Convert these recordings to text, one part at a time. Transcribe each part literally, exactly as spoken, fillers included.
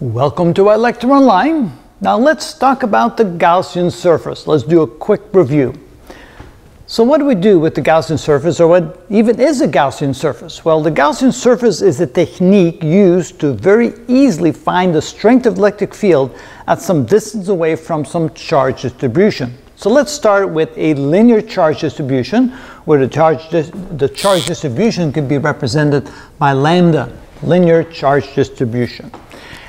Welcome to iLecture Online. Now let's talk about the Gaussian surface. Let's do a quick review. So what do we do with the Gaussian surface, or what even is a Gaussian surface? Well, the Gaussian surface is a technique used to very easily find the strength of electric field at some distance away from some charge distribution. So let's start with a linear charge distribution, where the charge, dis the charge distribution can be represented by lambda, linear charge distribution.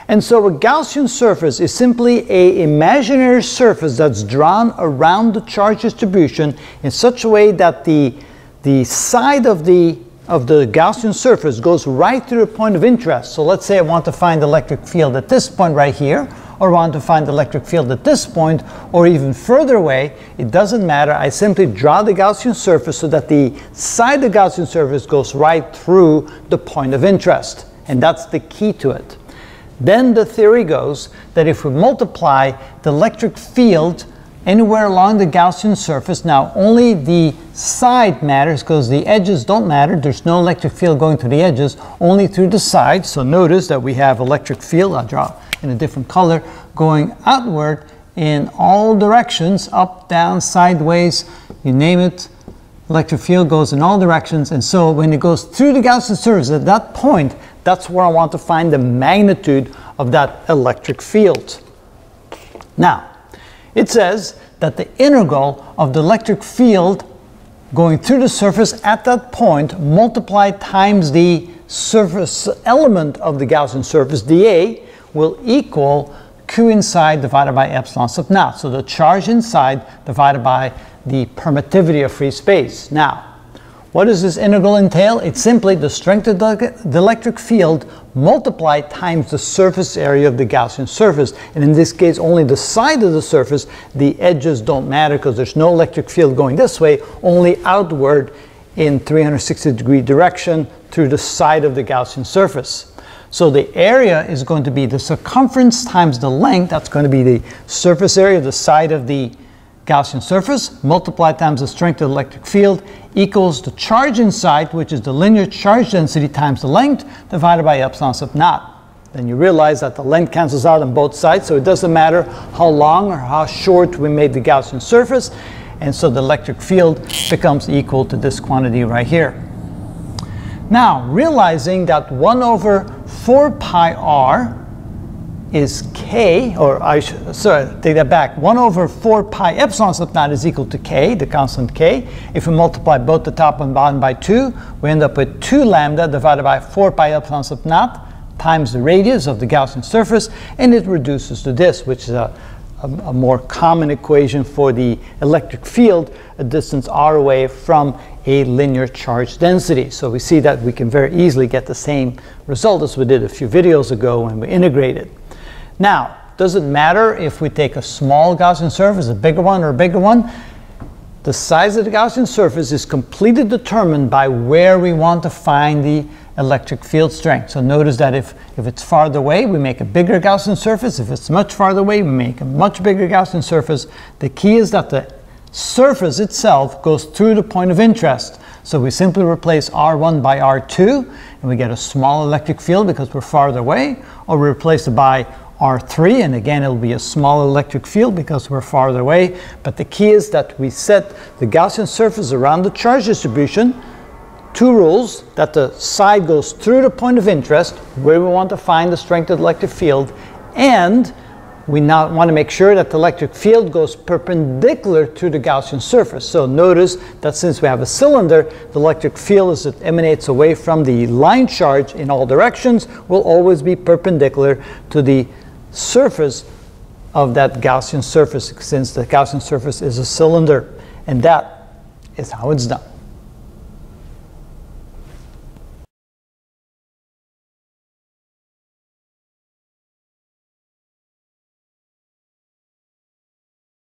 And so a Gaussian surface is simply an imaginary surface that's drawn around the charge distribution in such a way that the, the side of the, of the Gaussian surface goes right through a point of interest. So let's say I want to find the electric field at this point right here, or I want to find the electric field at this point, or even further away. It doesn't matter. I simply draw the Gaussian surface so that the side of the Gaussian surface goes right through the point of interest. And that's the key to it. Then the theory goes that if we multiply the electric field anywhere along the Gaussian surface, now only the side matters because the edges don't matter. There's no electric field going through the edges, only through the side. So notice that we have electric field, I'll draw in a different color, going outward in all directions, up, down, sideways, you name it. Electric field goes in all directions, and so when it goes through the Gaussian surface at that point, that's where I want to find the magnitude of that electric field. Now, it says that the integral of the electric field going through the surface at that point multiplied times the surface element of the Gaussian surface, dA, will equal Q inside divided by epsilon sub naught. So the charge inside divided by the permittivity of free space. Now, what does this integral entail? It's simply the strength of the electric field multiplied times the surface area of the Gaussian surface. And in this case, only the side of the surface, the edges don't matter because there's no electric field going this way, only outward in three hundred sixty degree direction through the side of the Gaussian surface. So the area is going to be the circumference times the length. That's going to be the surface area, the side of the Gaussian surface, multiplied times the strength of the electric field, equals the charge inside, which is the linear charge density times the length, divided by epsilon sub naught. Then you realize that the length cancels out on both sides, so it doesn't matter how long or how short we made the Gaussian surface, and so the electric field becomes equal to this quantity right here. Now, realizing that one over four pi r is k, or I should, sorry, take that back, one over four pi epsilon sub naught is equal to k, the constant k. If we multiply both the top and bottom by two, we end up with two lambda divided by four pi epsilon sub naught times the radius of the Gaussian surface, and it reduces to this, which is a, a, a more common equation for the electric field, a distance r away from a linear charge density. So we see that we can very easily get the same result as we did a few videos ago when we integrated. Now, does it matter if we take a small Gaussian surface, a bigger one or a bigger one? The size of the Gaussian surface is completely determined by where we want to find the electric field strength. So notice that if, if it's farther away, we make a bigger Gaussian surface. If it's much farther away, we make a much bigger Gaussian surface. The key is that the surface itself goes through the point of interest. So we simply replace r one by r two, and we get a small electric field because we're farther away, or we replace it by r three, and again it'll be a small electric field because we're farther away. But the key is that we set the Gaussian surface around the charge distribution. Two rules: that the side goes through the point of interest where we want to find the strength of the electric field, and we now want to make sure that the electric field goes perpendicular to the Gaussian surface. So notice that since we have a cylinder, the electric field as it emanates away from the line charge in all directions will always be perpendicular to the surface of that Gaussian surface, since the Gaussian surface is a cylinder. And that is how it's done.